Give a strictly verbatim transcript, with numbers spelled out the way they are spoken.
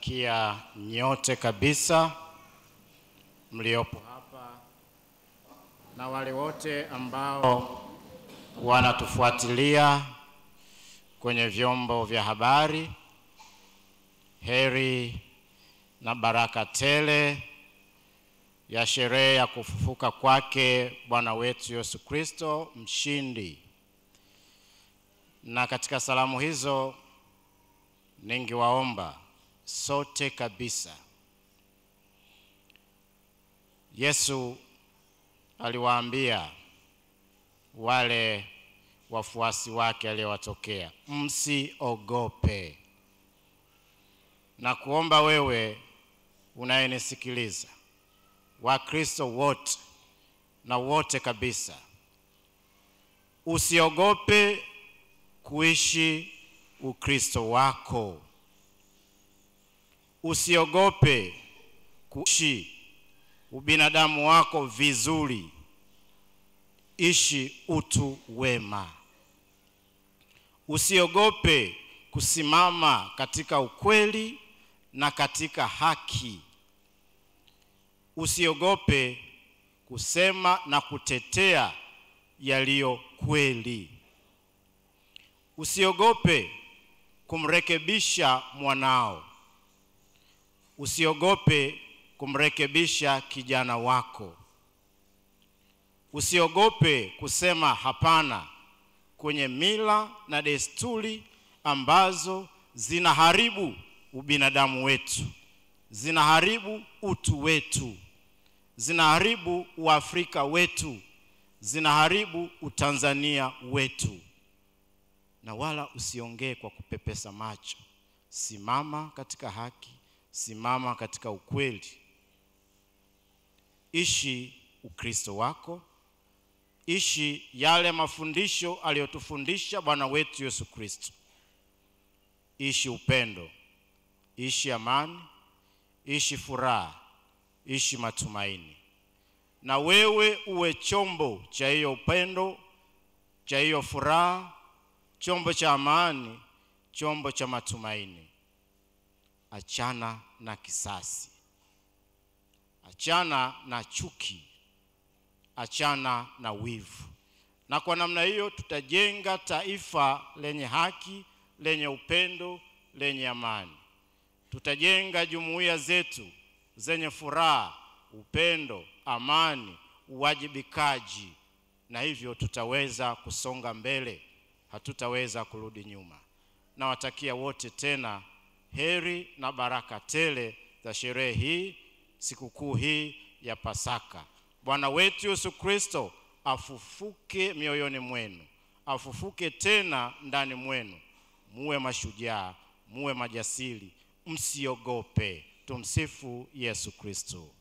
Kia nyote kabisa mliopo hapa na wale wote ambao wanatufuatilia kwenye vyombo vya habari, heri na baraka tele ya sherehe ya kufufuka kwake Bwana wetu Yesu Kristo mshindi. Na katika salamu hizo ningewaomba sote kabisa. Yesu aliwaambia wale wafuasi wake aliyowatokea, msiogope. Na kuomba wewe unayenisikiliza, Wakristo wote na wote kabisa, usiogope kuishi Ukristo wako. Usiogope kuishi ubinadamu wako vizuri. Ishi utu wema. Usiogope kusimama katika ukweli na katika haki. Usiogope kusema na kutetea yaliyo kweli. Usiogope kumrekebisha mwanao. Usiogope kumrekebisha kijana wako. Usiogope kusema hapana kwenye mila na desturi ambazo zinaharibu ubinadamu wetu, zinaharibu utu wetu, zinaharibu Uafrika wetu, zinaharibu Utanzania wetu. Na wala usiongee kwa kupepesa macho. Simama katika haki, simama katika ukweli. Ishi Ukristo wako. Ishi yale mafundisho aliyotufundisha Bwana wetu Yesu Kristo. Ishi upendo, ishi amani, ishi furaha, ishi matumaini. Na wewe uwe chombo cha hiyo upendo, cha hiyo furaha, chombo cha amani, chombo cha matumaini. Achana na kisasi. Achana na chuki. Achana na wivu. Na kwa namna hiyo tutajenga taifa lenye haki, lenye upendo, lenye amani. Tutajenga jumuiya zetu zenye furaha, upendo, amani, uwajibikaji. Na hivyo tutaweza kusonga mbele. Hatutaweza kurudi nyuma. Na watakia wote tena heri na baraka tele za sherehe hii, sikukuu hii ya Pasaka. Bwana wetu Yesu Kristo afufuke mioyoni mwenu, afufuke tena ndani mwenu. Muwe mashujaa, muwe majasiri, msiogope. Tumsifu Yesu Kristo.